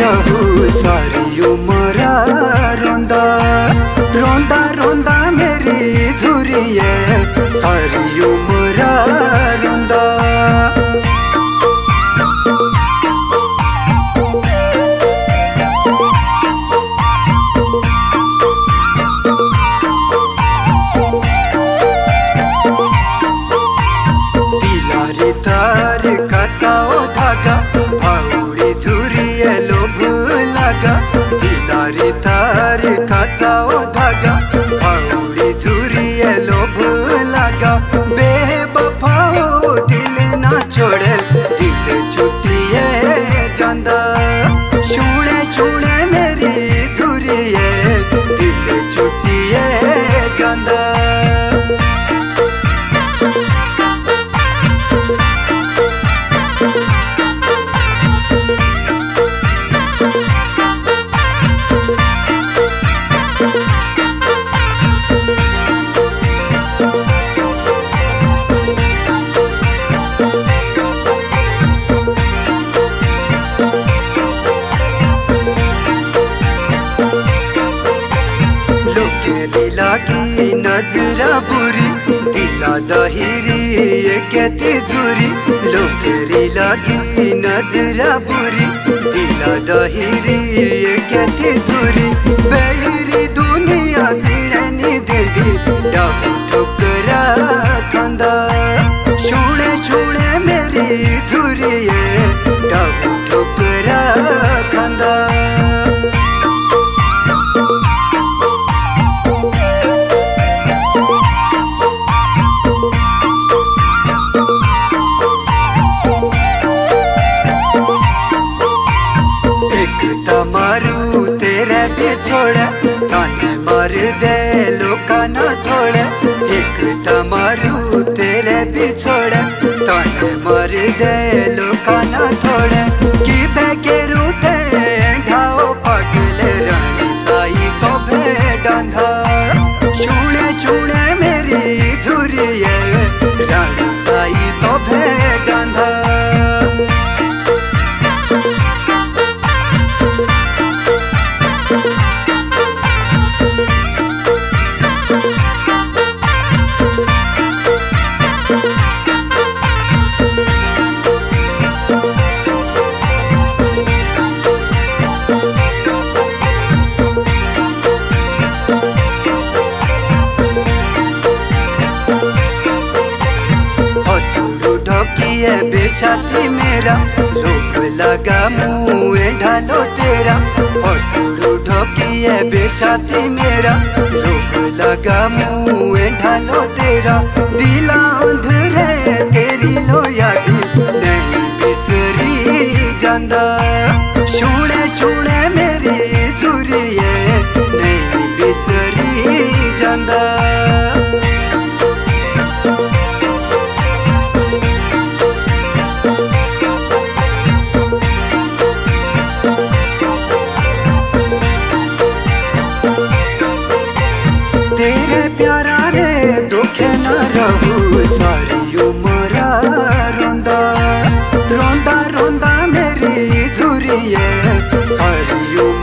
रहू सारी उम्र रोंदा रोंदा रोंदा मेरी झुरिए सारी उम्र रोंदा। तिलारी तार काचा ओ धागा आवड़ी चूरी लोभ लागा बेवफा हो दिल ना छोड़े दिल छुट्टिए जांदा छूड़े छूड़े मेरी चूरी दिल छुट्टिए जांदा। लागी नजरा बुरी दिला दाहिरी कहती जुरी लोकेरी लागी नजरा बुरी दिला दाहिरी कहती जुरी बैरी दुनिया जीड़नी देंदी डाकू ठोकरा खांदा छूड़े छूड़े मेरी झुरी डाकू ठोकरा खांदा। छोड़ा ताने मार दे लोका ना थोड़ा एक तमारू तेरे भी छोड़ा ताने मार दे लोका ना थोड़ा की बैके रूते ढाओ पगले रानी साई तो भेडांधा छूड़े छूड़े मेरी झुरी रानी साई तो भेडांधा। बेशाती मेरा लोभ लगा मुँह ढालो तेरा और थोड़ू ढोकी है बेशाती मेरा लोभ लगा मुँह ढालो तेरा दिला अंधरे तेरी लो यादी नहीं बिसरी जांदा छूड़े छूड़े मेरी झुरी नहीं बिसरी जांदा। सारी उम्र रोंदा रोंदा रोंदा मेरी झुरिए सारी